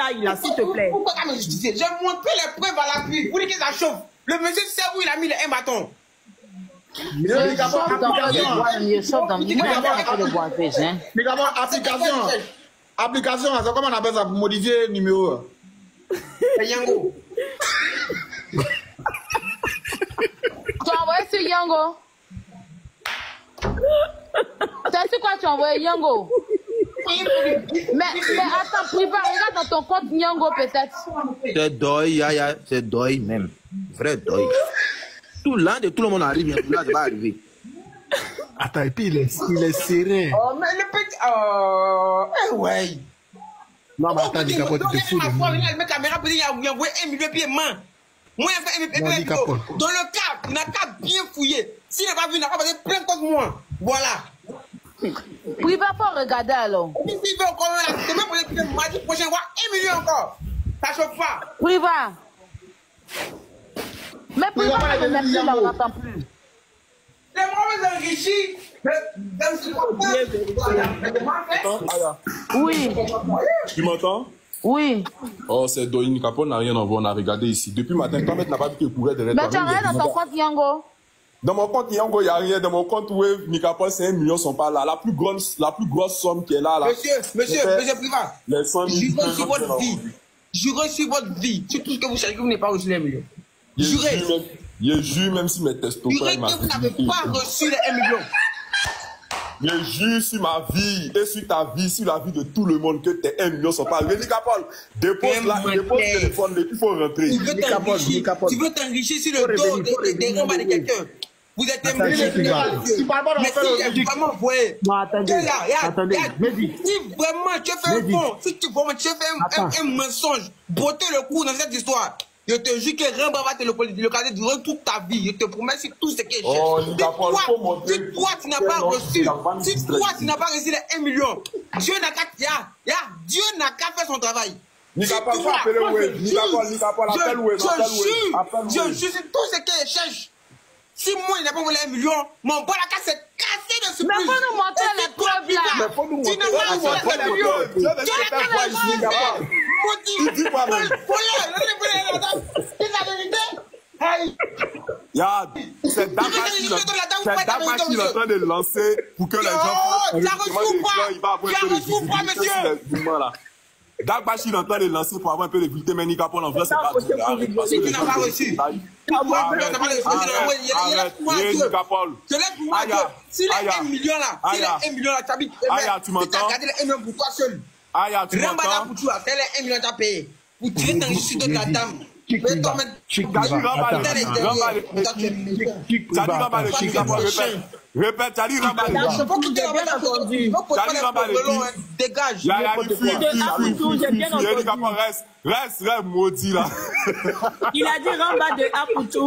détails là, s'il te plaît. Pourquoi t'as me justifié? J'ai montré les preuves à l'appui. Vous voulez que ça chauffe? Le monsieur sait où il a mis les 1 bâton. Mais comment application? Application, c'est comment on appelle ça pour modifier le numéro? C'est Yango. Tu as envoyé sur Yango? C'est sur quoi tu as envoyé Yango? Mais attends, privé, regarde dans ton compte Yango peut-être. C'est deuil, c'est deuil même. Vrai deuil. Tout l'un de tout le monde arrive, mais tout l'un va arriver. Attends, et puis il est serré. Oh, mais le petit. Oh, eh ouais. Non, mais attends, Nicapol, tu te fous. Mes caméras, il a envoyé 1 million de pieds main. Moi, il a fait 1 million de pieds main. Dans le cap, il n'a qu'à bien fouiller. S'il n'a pas vu, il n'a pas passé plein contre moi. Voilà. Il va pas regarder alors. Si il veut encore, c'est même pour les clients, mardi prochain, il va 1 million encore. Ça chauffe pas. Il va. Mais pourquoi on n'entend plus? Les mauvais enrichis, oui. Tu m'entends? Oui. Oh, c'est Doïn Nicapol, n'a rien envoyé, on a regardé ici. Depuis matin, toi, n'a pas vu que courait derrière. Mais tu as rien dans ton compte Yango? Dans mon compte Yango, il n'y a rien. Dans mon compte Wave, Nicapol, c'est 1 million, sont pas là. La plus grosse somme qui est là. Monsieur Privat, j'ai reçu votre vie. J'ai reçu votre vie. C'est tout ce que vous cherchez, vous n'avez pas reçu les millions. Je jure même si mes testos... Jurez que vous n'avez pas reçu les 1 million. Je jure sur ma vie et sur ta vie, sur la vie de tout le monde que tes 1 million ne sont pas arrivés. Nicapol, dépose le téléphone, il faut rentrer. Tu veux t'enrichir sur le dos des grands de quelqu'un. Vous êtes un million. Mais si vraiment, vous voyez... Attendez, si vraiment tu fais un fond, si vraiment tu fais un mensonge, botter le coup dans cette histoire. Je te jure que Ramba va te localiser durant toute ta vie. Je te promets sur tout ce que je cherche. Si toi, tu n'as pas reçu, les 1 million, Dieu n'a qu'à faire son travail. Je jure sur tout ce que je cherche. Si moi, il n'a pas voulu 1 million, mon bol à casse s'est cassé de ce prix. Mais faut nous montrer les preuves là. Tu n'as pas reçu les 1 million. Tu n'as qu'à les preuves. C'est Dama qui est en train de lancer pour que les gens. Non, tu n'as reçu pas, monsieur. Dagbashi est en train de lancer pour avoir un peu de vulté, mais Nicapol en vrai, c'est pas du tu n'as pas reçu. Tu n'as pas reçu. Aya, tu m'entends? C'est les 1 million à payer. Vous tirez dans le sud de la dame. Répète, reste maudit là. Il a dit Ramba de Apoutou.